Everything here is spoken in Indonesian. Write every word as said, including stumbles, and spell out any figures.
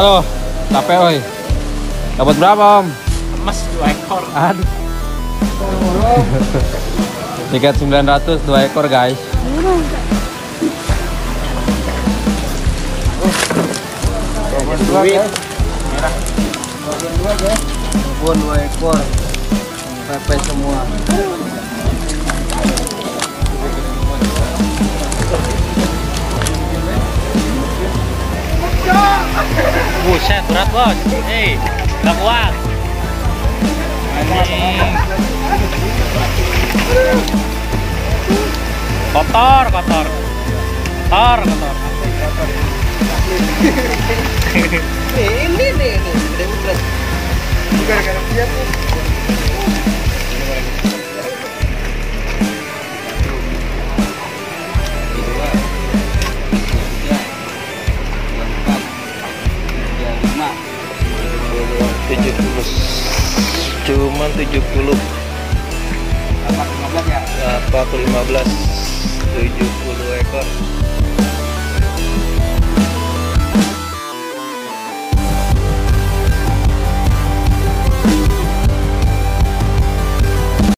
Halo, capek oi. Dapat berapa, Om? Emas dua ekor. Aduh. Tiket sembilan ratus dua ekor, guys. Duit merah. Bon dua ekor. Pepe semua. Buset, berat bos. Hei, gak kuat. Kotor, kotor. Kotor, kotor. Ini nih, ini berat. Gara-gara dia tuh. tujuh puluh cuman tujuh puluh apa lima belas ya apa lima belas tujuh puluh ekor.